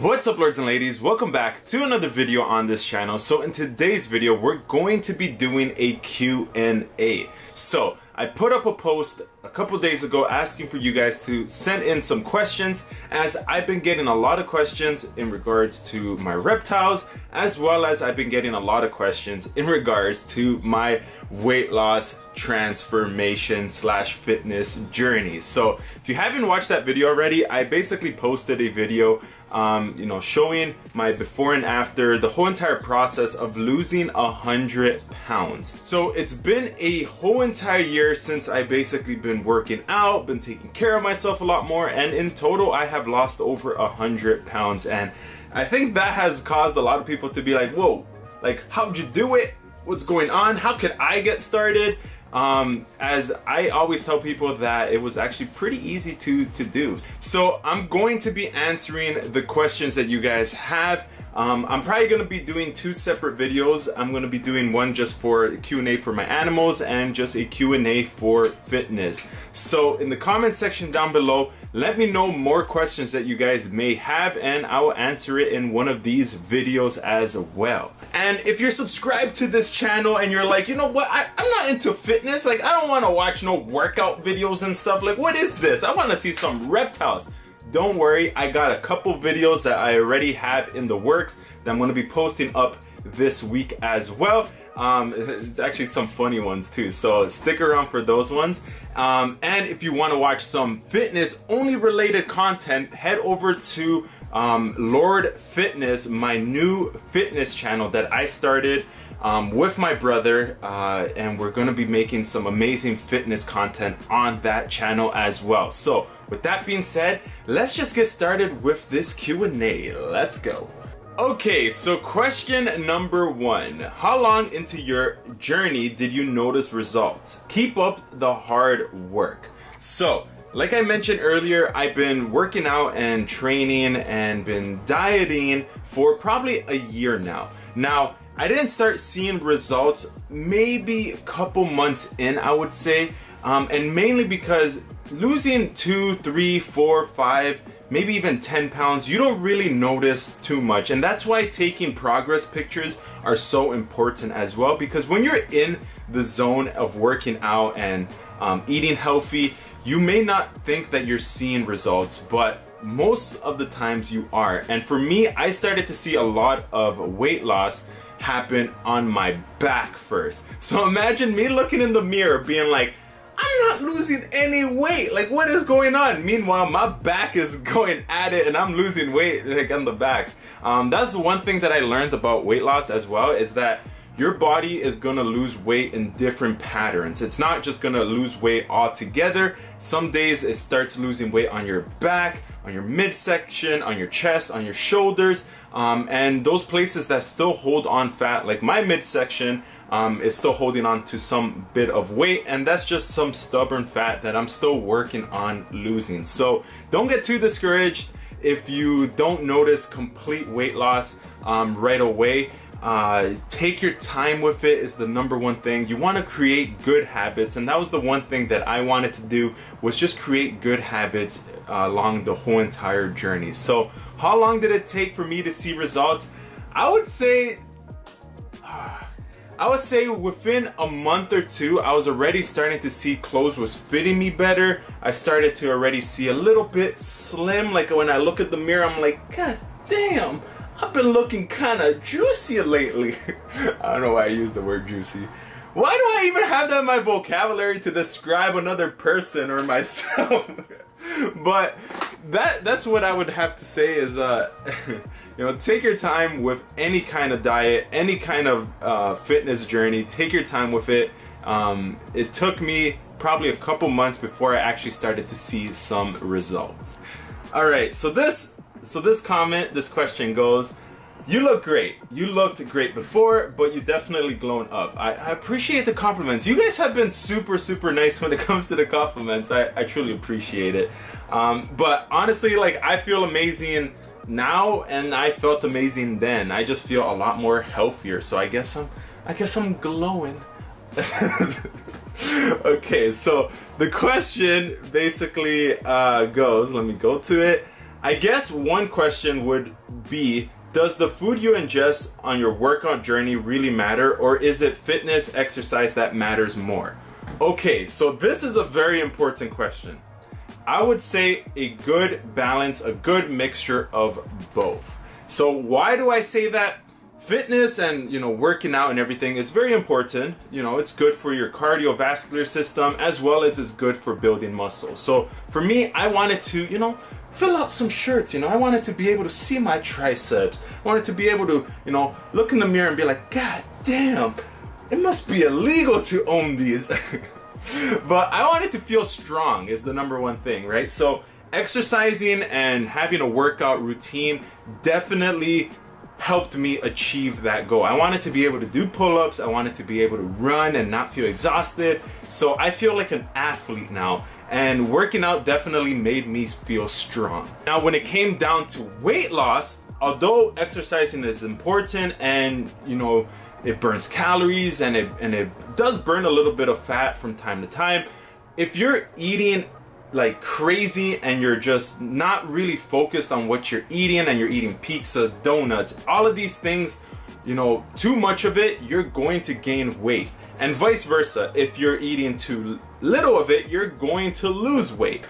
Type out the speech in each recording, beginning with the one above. What's up, lords and ladies? Welcome back to another video on this channel. So in today's video, we're going to be doing a Q&A. So I put up a post a couple days ago asking for you guys to send in some questions, as I've been getting a lot of questions in regards to my reptiles, as well as I've been getting a lot of questions in regards to my weight loss transformation / fitness journey. So if you haven't watched that video already, I basically posted a video you know, showing my before and after, the whole entire process of losing 100 pounds. So it's been a whole entire year since I basically been working out, been taking care of myself a lot more, and in total I have lost over 100 pounds. And I think that has caused a lot of people to be like, whoa, like, how'd you do it? What's going on? How could I get started? As I always tell people that it was actually pretty easy to do. So I'm going to be answering the questions that you guys have. I'm probably going to be doing two separate videos. I'm going to be doing one just for Q&A for my animals, and just a Q&A for fitness. So in the comment section down below, let me know more questions that you guys may have, and I will answer it in one of these videos as well. And if you're subscribed to this channel and you're like, you know what, I'm not into fitness, like I don't want to watch no workout videos and stuff, like what is this? I want to see some reptiles. Don't worry, I got a couple videos that I already have in the works that I'm going to be posting up this week as well. It's actually some funny ones too, so stick around for those ones. And if you want to watch some fitness only related content, head over to Lord Fitness, my new fitness channel that I started with my brother, and we're going to be making some amazing fitness content on that channel as well. So with that being said, let's just get started with this Q&A. Let's go. Okay, so question number one. How long into your journey did you notice results? Keep up the hard work. So, like I mentioned earlier, I've been working out and training and been dieting for probably a year now. Now, I didn't start seeing results maybe a couple months in, I would say, and mainly because losing 2, 3, 4, 5, maybe even 10 pounds, you don't really notice too much. And that's why taking progress pictures are so important as well, because when you're in the zone of working out and eating healthy, you may not think that you're seeing results, but most of the times you are. And for me, I started to see a lot of weight loss happen on my back first. So imagine me looking in the mirror being like, I'm not losing any weight, like what is going on? Meanwhile, my back is going at it and I'm losing weight like on the back. That's the one thing that I learned about weight loss as well, is that your body is gonna lose weight in different patterns. It's not just gonna lose weight altogether. Some days it starts losing weight on your back, on your midsection, on your chest, on your shoulders, and those places that still hold on fat, like my midsection, is still holding on to some bit of weight, and that's just some stubborn fat that I'm still working on losing. So don't get too discouraged if you don't notice complete weight loss right away. Take your time with it is the number one thing. You want to create good habits, and that was the one thing that I wanted to do, was just create good habits along the whole entire journey. So how long did it take for me to see results? I would say within a month or two, I was already starting to see clothes was fitting me better. I started to already see a little bit slim, like when I look at the mirror, I'm like, God damn, I've been looking kind of juicy lately. I don't know why I use the word juicy. Why do I even have that in my vocabulary to describe another person or myself? But that's what I would have to say is, you know, take your time with any kind of diet, any kind of fitness journey. Take your time with it. It took me probably a couple months before I actually started to see some results. All right, so this question goes, you look great. You looked great before, but you definitely glowed up. I appreciate the compliments. You guys have been super, super nice when it comes to the compliments. I truly appreciate it. But honestly, like, I feel amazing now, and I felt amazing then. I just feel a lot more healthier. So I guess I'm glowing. Okay, so the question basically goes, let me go to it. I guess one question would be, does the food you ingest on your workout journey really matter, or is it fitness, exercise that matters more? Okay, so this is a very important question. I would say a good balance, a good mixture of both. So why do I say that? Fitness and, you know, working out and everything is very important. You know, it's good for your cardiovascular system as well as it's good for building muscle. So for me, I wanted to, you know, fill out some shirts, you know. I wanted to be able to see my triceps. I wanted to be able to, you know, look in the mirror and be like, God damn, it must be illegal to own these. But I wanted to feel strong is the number one thing, right? So exercising and having a workout routine definitely helped me achieve that goal. I wanted to be able to do pull-ups, I wanted to be able to run and not feel exhausted. So I feel like an athlete now, and working out definitely made me feel strong. Now when it came down to weight loss, although exercising is important and, you know, it burns calories and it does burn a little bit of fat from time to time, if you're eating like crazy and you're just not really focused on what you're eating and you're eating pizza, donuts, all of these things, you know, too much of it, you're going to gain weight. And vice versa, if you're eating too little of it, you're going to lose weight.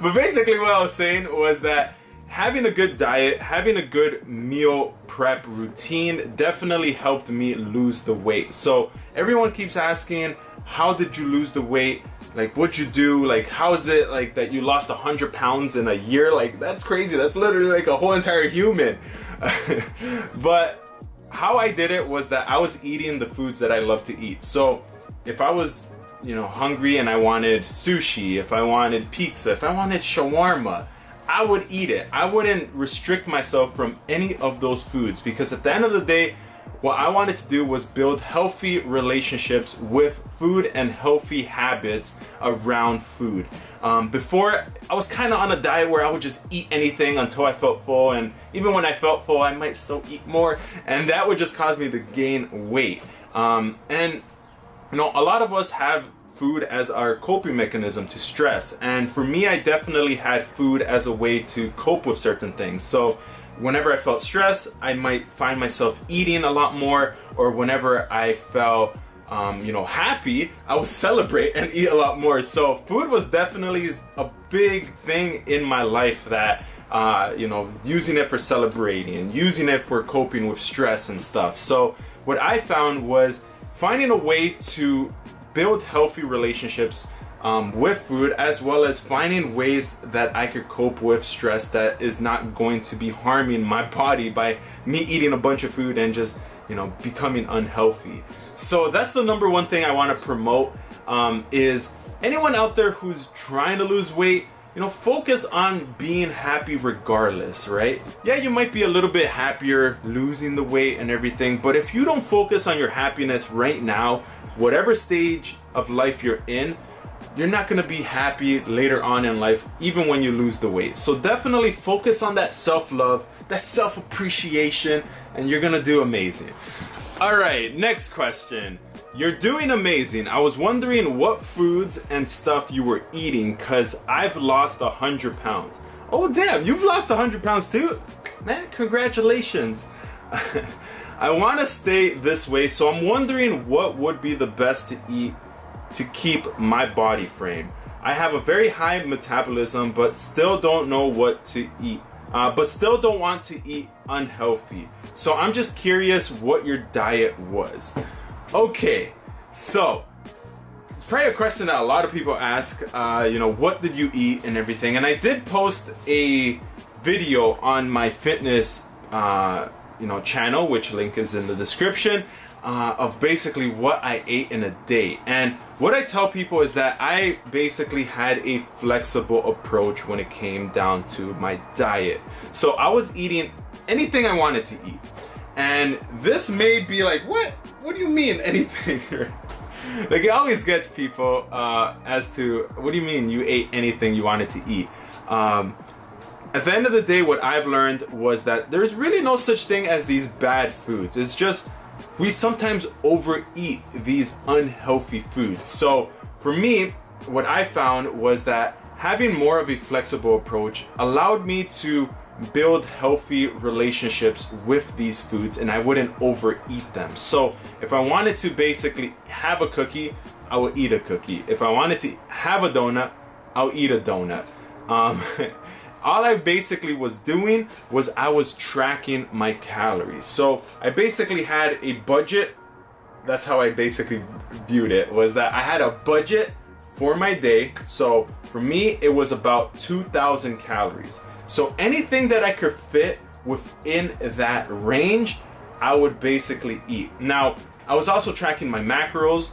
But basically what I was saying was that having a good diet, having a good meal prep routine definitely helped me lose the weight. So everyone keeps asking, how did you lose the weight? Like, what'd you do? Like, how is it like that you lost 100 pounds in a year? Like, that's crazy. That's literally like a whole entire human. But how I did it was that I was eating the foods that I love to eat. So if I was, you know, hungry and I wanted sushi, if I wanted pizza, if I wanted shawarma, I would eat it. I wouldn't restrict myself from any of those foods, because at the end of the day, what I wanted to do was build healthy relationships with food and healthy habits around food. Before, I was kind of on a diet where I would just eat anything until I felt full, and even when I felt full, I might still eat more, and that would just cause me to gain weight. And you know, a lot of us have food as our coping mechanism to stress, and for me, I definitely had food as a way to cope with certain things. So whenever I felt stressed, I might find myself eating a lot more, or whenever I felt, you know, happy, I would celebrate and eat a lot more. So food was definitely a big thing in my life that, you know, using it for celebrating and using it for coping with stress and stuff. So what I found was finding a way to build healthy relationships with food, as well as finding ways that I could cope with stress that is not going to be harming my body by me eating a bunch of food and just, you know, becoming unhealthy. So that's the number one thing I want to promote, is anyone out there who's trying to lose weight, you know, focus on being happy regardless, right? Yeah, you might be a little bit happier losing the weight and everything, but if you don't focus on your happiness right now, whatever stage of life you're in, you're not gonna be happy later on in life, even when you lose the weight. So definitely focus on that self-love, that self-appreciation, and you're gonna do amazing. All right, next question. You're doing amazing. I was wondering what foods and stuff you were eating, cause I've lost 100 pounds. Oh damn, you've lost 100 pounds too? Man, congratulations. I wanna stay this way, so I'm wondering what would be the best to eat to keep my body frame. I have a very high metabolism, but still don't know what to eat, but still don't want to eat unhealthy. So I'm just curious what your diet was. Okay, so it's probably a question that a lot of people ask, you know, what did you eat and everything? And I did post a video on my fitness, you know, channel, which link is in the description, of basically what I ate in a day. And what I tell people is that I basically had a flexible approach when it came down to my diet. So I was eating anything I wanted to eat. And this may be like, what? What do you mean anything? Like, it always gets people as to, what do you mean you ate anything you wanted to eat? At the end of the day, what I've learned was that there's really no such thing as these bad foods. It's just, we sometimes overeat these unhealthy foods. So for me, what I found was that Having more of a flexible approach allowed me to build healthy relationships with these foods, and I wouldn't overeat them. So if I wanted to basically have a cookie, I would eat a cookie. If I wanted to have a donut, I'll eat a donut. All I basically was doing was I was tracking my calories. So I basically had a budget. That's how I basically viewed it, was that I had a budget for my day. So for me, it was about 2,000 calories. So anything that I could fit within that range, I would basically eat. Now, I was also tracking my macros,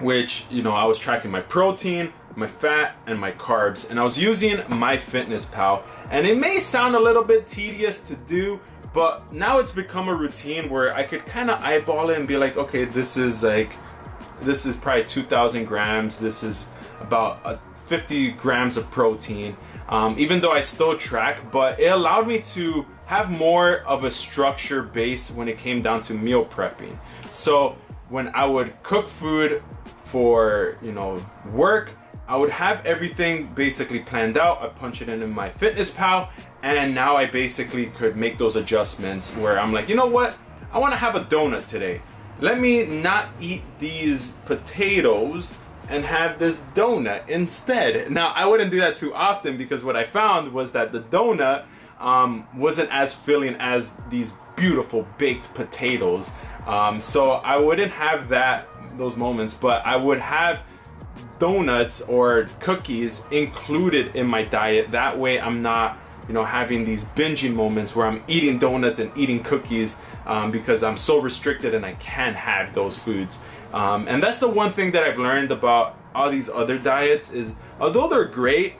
which, you know, I was tracking my protein, my fat, and my carbs, and I was using MyFitnessPal. And it may sound a little bit tedious to do, but now it's become a routine where I could kind of eyeball it and be like, okay, this is probably 2,000 grams. This is about 50 grams of protein. Even though I still track, but it allowed me to have more of a structure base when it came down to meal prepping. So when I would cook food for, you know, work, I would have everything basically planned out. I punch it in MyFitnessPal, and now I basically could make those adjustments where I'm like, you know what? I want to have a donut today. Let me not eat these potatoes and have this donut instead. Now, I wouldn't do that too often, because what I found was that the donut wasn't as filling as these beautiful baked potatoes. So I wouldn't have those moments, but I would have donuts or cookies included in my diet. That way I'm not, you know, having these binging moments where I'm eating donuts and eating cookies because I'm so restricted and I can't have those foods. And that's the one thing that I've learned about all these other diets is, although they're great,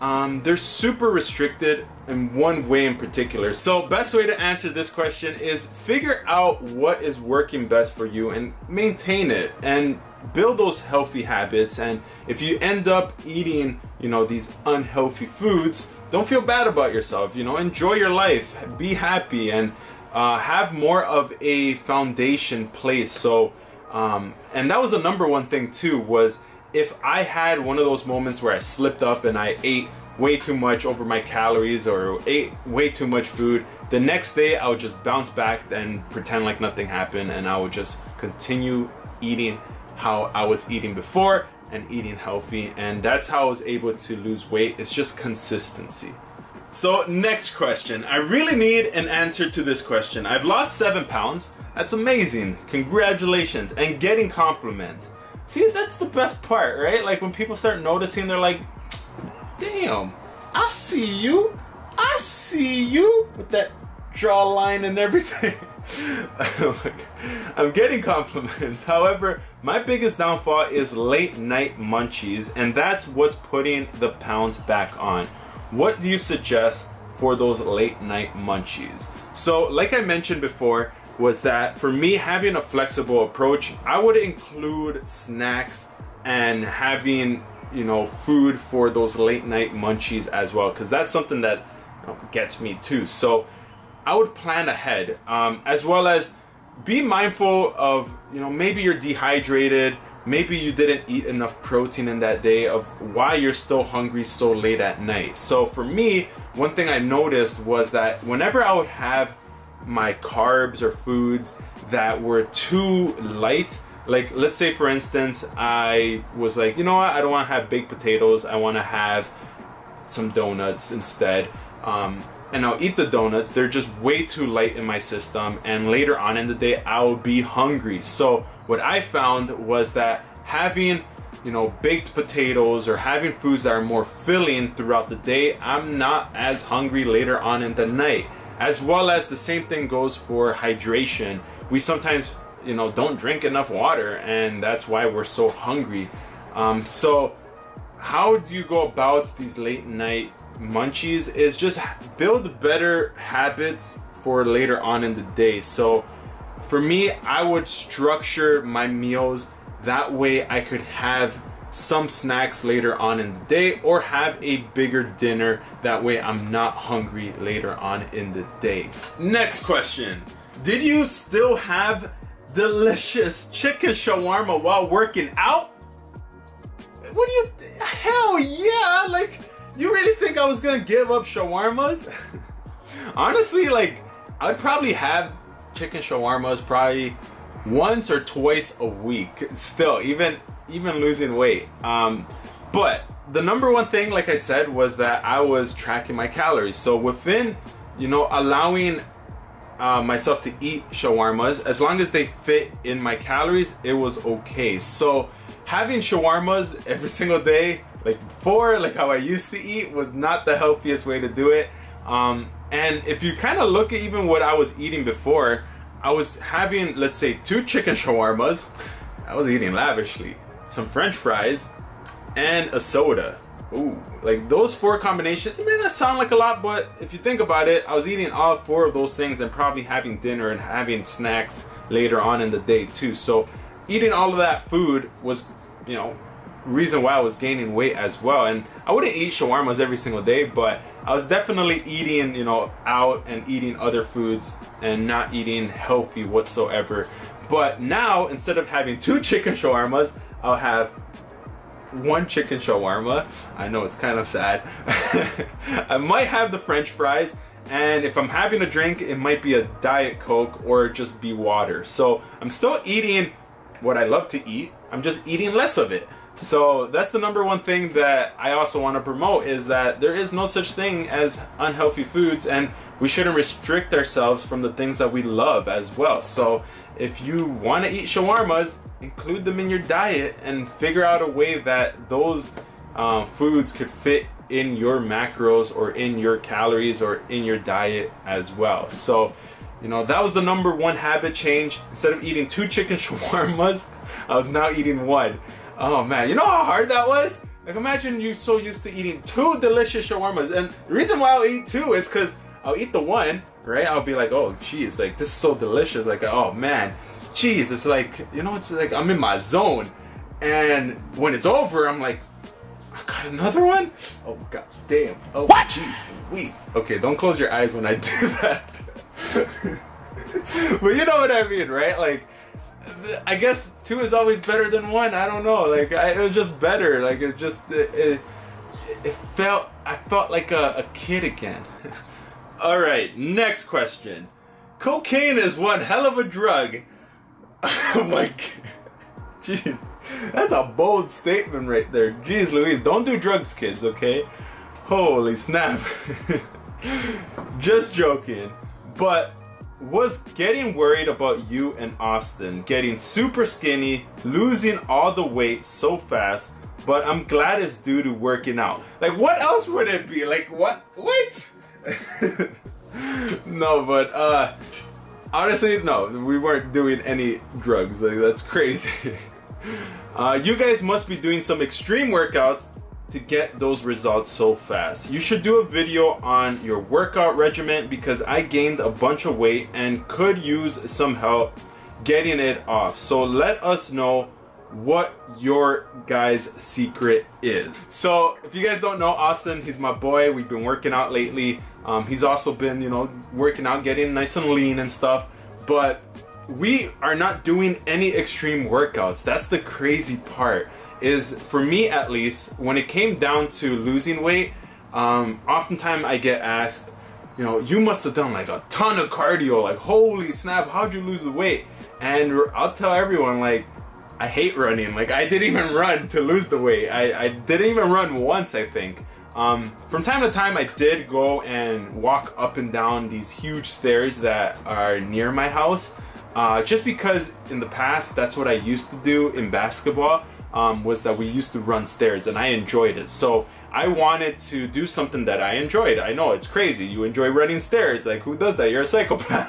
they're super restricted in one way in particular. So best way to answer this question is figure out what is working best for you and maintain it and build those healthy habits. And if you end up eating, you know, these unhealthy foods, don't feel bad about yourself. You know, enjoy your life, be happy, and have more of a foundation place. So, and that was the number one thing too, was if I had one of those moments where I slipped up and I ate way too much over my calories or ate way too much food, the next day I would just bounce back and pretend like nothing happened, and I would just continue eating how I was eating before and eating healthy. And that's how I was able to lose weight. It's just consistency. So next question. I really need an answer to this question. I've lost 7 pounds. That's amazing. Congratulations. And getting compliments. See, that's the best part, right? Like when people start noticing, they're like, damn, I see you. I see you with that jawline and everything. I'm getting compliments. However, my biggest downfall is late night munchies, and that's what's putting the pounds back on. What do you suggest for those late night munchies? So like I mentioned before, was that for me, having a flexible approach, I would include snacks and having, you know, food for those late night munchies as well, because that's something that, you know, gets me too. So I would plan ahead, as well as be mindful of, you know, maybe you're dehydrated, maybe you didn't eat enough protein in that day, of why you're still hungry so late at night. So for me, one thing I noticed was that whenever I would have my carbs or foods that were too light, like let's say for instance I was like, you know what, I don't want to have baked potatoes, I want to have some donuts instead, and I'll eat the donuts. They're just way too light in my system, and later on in the day I will be hungry. So what I found was that having, you know, baked potatoes or having foods that are more filling throughout the day, I'm not as hungry later on in the night. As well as the same thing goes for hydration. We sometimes, you know, don't drink enough water, and that's why we're so hungry. So how do you go about these late night munchies is just build better habits for later on in the day. So for me, I would structure my meals that way I could have some snacks later on in the day or have a bigger dinner. That way I'm not hungry later on in the day. Next question. Did you still have delicious chicken shawarma while working out? What do you, hell yeah, like, you really think I was gonna give up shawarmas? Honestly, like, I would probably have chicken shawarmas probably once or twice a week, still, even losing weight. But the number one thing, like I said, was that I was tracking my calories. So within, you know, allowing myself to eat shawarmas, as long as they fit in my calories, it was okay. So having shawarmas every single day, like before, like how I used to eat, was not the healthiest way to do it. And if you kind of look at even what I was eating before, I was having, let's say, 2 chicken shawarmas. I was eating lavishly. Some French fries and a soda. Ooh, like those 4 combinations, it may not sound like a lot, but if you think about it, I was eating all 4 of those things and probably having dinner and having snacks later on in the day too. So eating all of that food was, you know, reason why I was gaining weight as well. And I wouldn't eat shawarmas every single day, but I was definitely eating, you know, out and eating other foods and not eating healthy whatsoever. But now, instead of having 2 chicken shawarmas, I'll have 1 chicken shawarma. I know it's kind of sad. I might have the French fries, and if I'm having a drink, it might be a Diet Coke or just be water. So I'm still eating what I love to eat, I'm just eating less of it. So that's the number one thing that I also want to promote, is that there is no such thing as unhealthy foods, and we shouldn't restrict ourselves from the things that we love as well. So if you want to eat shawarmas, include them in your diet and figure out a way that those foods could fit in your macros or in your calories or in your diet as well. So, you know, that was the number one habit change. Instead of eating 2 chicken shawarmas, I was now eating 1. Oh man, you know how hard that was? Like, imagine you're so used to eating 2 delicious shawarmas. And the reason why I'll eat 2 is because I'll eat the 1, right? I'll be like, oh geez, like this is so delicious. Like, oh man, geez, it's like, you know, it's like I'm in my zone. And when it's over, I'm like, I got another 1? Oh god damn. Oh what? Geez, Louise. Okay, don't close your eyes when I do that. But you know what I mean, right? Like, I guess 2 is always better than 1. I don't know. Like, it was just better. Like, it just, it felt, I felt like a kid again. All right, next question. Cocaine is one hell of a drug. I'm like, geez, that's a bold statement right there. Jeez Louise, don't do drugs, kids, okay? Holy snap. Just joking. But was getting worried about you and Austin getting super skinny, losing all the weight so fast, but I'm glad it's due to working out. Like, what else would it be? Like, what? No, but honestly, no, we weren't doing any drugs. Like, that's crazy. You guys must be doing some extreme workouts to get those results so fast. You should do a video on your workout regimen, because I gained a bunch of weight and could use some help getting it off. So let us know what your guys' secret is. So if you guys don't know Austin, he's my boy. We've been working out lately. He's also been, you know, working out, getting nice and lean and stuff, but we are not doing any extreme workouts. That's the crazy part. Is, for me at least, when it came down to losing weight, oftentimes I get asked, you know, you must have done like a ton of cardio, like holy snap, how'd you lose the weight? And I'll tell everyone, like, I hate running. Like, I didn't even run to lose the weight. I didn't even run once, I think. From time to time I did go and walk up and down these huge stairs that are near my house, just because in the past that's what I used to do in basketball. Was that we used to run stairs and I enjoyed it. So I wanted to do something that I enjoyed. I know it's crazy, you enjoy running stairs, like who does that? You're a psychopath.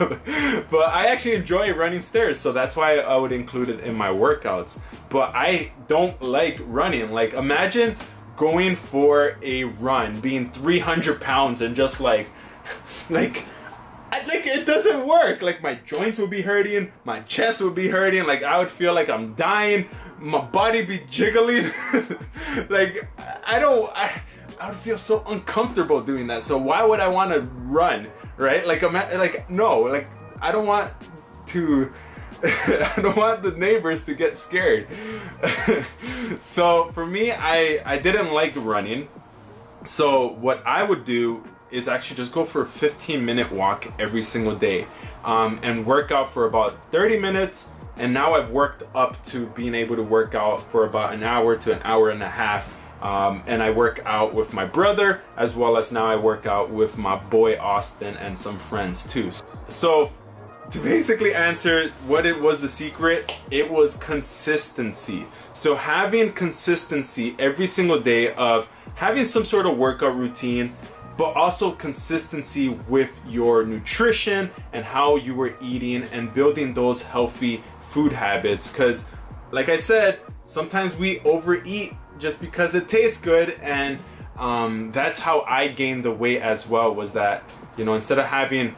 But I actually enjoy running stairs, so that's why I would include it in my workouts. But I don't like running. Like, imagine going for a run, being 300 pounds and just like it doesn't work. Like, my joints would be hurting, my chest would be hurting, like I would feel like I'm dying, my body be jiggling. Like, I would feel so uncomfortable doing that. So why would I want to run, right? Like, I'm like, no, like I don't want to I don't want the neighbors to get scared. So for me, I didn't like running. So what I would do is actually just go for a 15-minute walk every single day, and work out for about 30 minutes. And now I've worked up to being able to work out for about an hour to an hour and a half. And I work out with my brother, as well as now I work out with my boy Austin and some friends too. So to basically answer what it was, the secret, it was consistency. So having consistency every single day of having some sort of workout routine, but also consistency with your nutrition and how you were eating and building those healthy food habits. Because like I said, sometimes we overeat just because it tastes good, and that's how I gained the weight as well, was that, you know, instead of having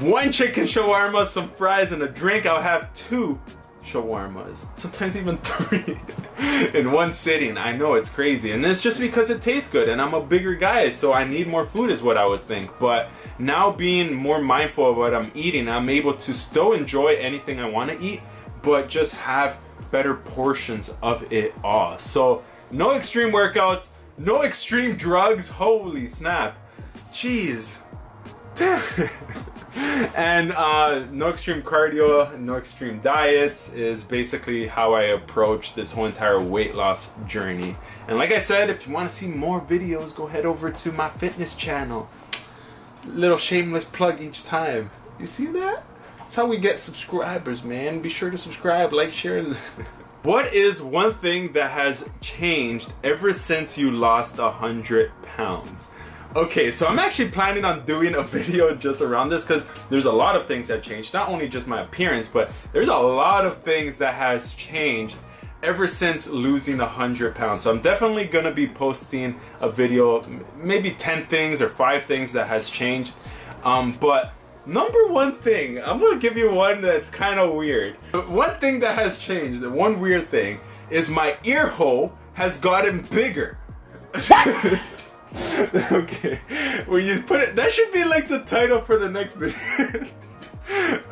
one chicken shawarma, some fries, and a drink, I'll have two shawarmas, sometimes even three in one sitting. I know, it's crazy, and it's just because it tastes good, and I'm a bigger guy, so I need more food is what I would think. But now being more mindful of what I'm eating, I'm able to still enjoy anything I want to eat, but just have better portions of it all. So no extreme workouts, no extreme drugs, holy snap, jeez, damn. And no extreme cardio, no extreme diets is basically how I approach this whole entire weight loss journey. And like I said, if you want to see more videos, go head over to my fitness channel. Little shameless plug each time. You see that? That's how we get subscribers, man. Be sure to subscribe, like, share. What is one thing that has changed ever since you lost 100 pounds? Okay, so I'm actually planning on doing a video just around this, because there's a lot of things that changed, not only just my appearance, but there's a lot of things that has changed ever since losing 100 pounds. So I'm definitely gonna be posting a video, maybe 10 things or 5 things that has changed. But number one thing, I'm gonna give you one that's kind of weird. But one thing that has changed, the one weird thing, is my ear hole has gotten bigger. Okay, when you put it, that should be like the title for the next video.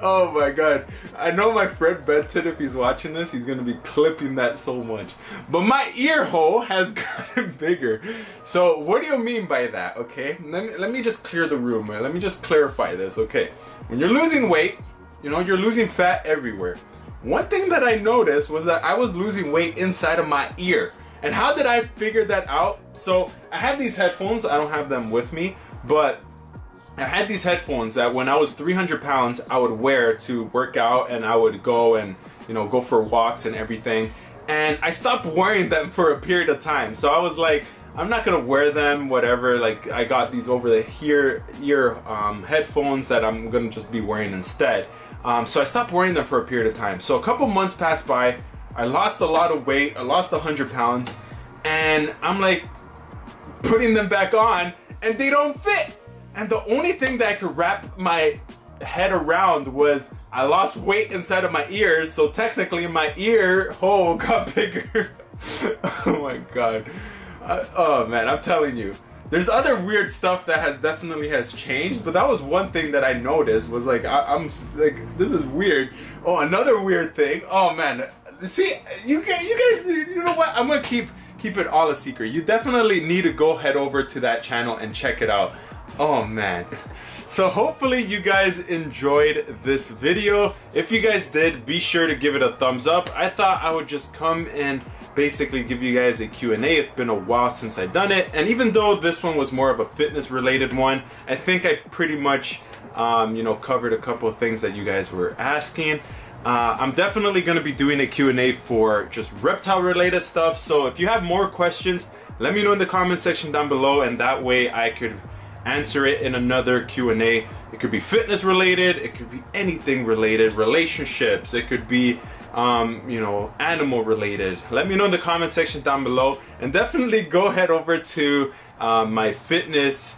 Oh my god, I know my friend Benton, if he's watching this, he's gonna be clipping that so much. But my ear hole has gotten bigger. So what do you mean by that? Okay, let me just clear the room, man. Let me just clarify this. Okay, when you're losing weight, you know, you're losing fat everywhere. One thing that I noticed was that I was losing weight inside of my ear. And how did I figure that out? So I have these headphones, I don't have them with me, but I had these headphones that when I was 300 pounds, I would wear to work out, and I would go and, you know, go for walks and everything. And I stopped wearing them for a period of time. So I was like, I'm not gonna wear them, whatever. Like, I got these over the ear headphones that I'm gonna just be wearing instead. So I stopped wearing them for a period of time. So a couple months passed by, I lost a lot of weight, I lost 100 pounds, and I'm like putting them back on and they don't fit. And the only thing that I could wrap my head around was I lost weight inside of my ears, so technically my ear hole got bigger. Oh my god. Oh man, I'm telling you. There's other weird stuff that has definitely changed, but that was one thing that I noticed, was like, I'm like, this is weird. Oh, another weird thing. Oh man. See, you guys, you know what? I'm gonna keep it all a secret. You definitely need to go head over to that channel and check it out. Oh man. So hopefully you guys enjoyed this video. If you guys did, be sure to give it a thumbs up. I thought I would just come and basically give you guys a Q&A. It's been a while since I've done it. And even though this one was more of a fitness related one, I think I pretty much, you know, covered a couple of things that you guys were asking. I'm definitely going to be doing a Q&A for just reptile related stuff. So if you have more questions, let me know in the comment section down below, and that way I could answer it in another Q&A. It could be fitness related, it could be anything related, relationships, it could be, you know, animal related. Let me know in the comment section down below, and definitely go head over to my fitness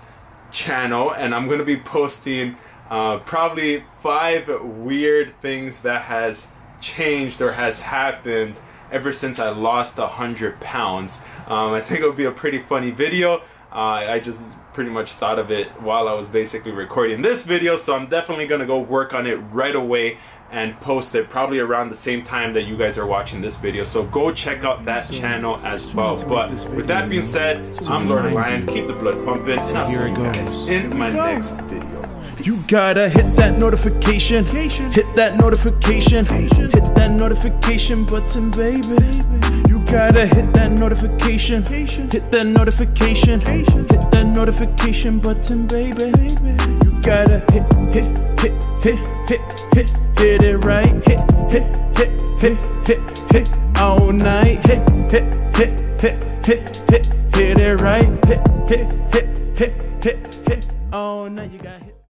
channel, and I'm going to be posting probably 5 weird things that has changed or has happened ever since I lost 100 pounds. I think it'll be a pretty funny video. I just pretty much thought of it while I was basically recording this video, so I'm definitely gonna go work on it right away and post it probably around the same time that you guys are watching this video. So go check out that channel as well. But with that being said, I'm Lord Elion. Keep the blood pumping, and I'll see you guys in my next video. You gotta hit that notification, hit that notification, hit that notification button, baby. You gotta hit that notification, hit that notification, hit that notification button, baby. You gotta hit it right, hit all night, hit it right, hit all night. You gotta hit.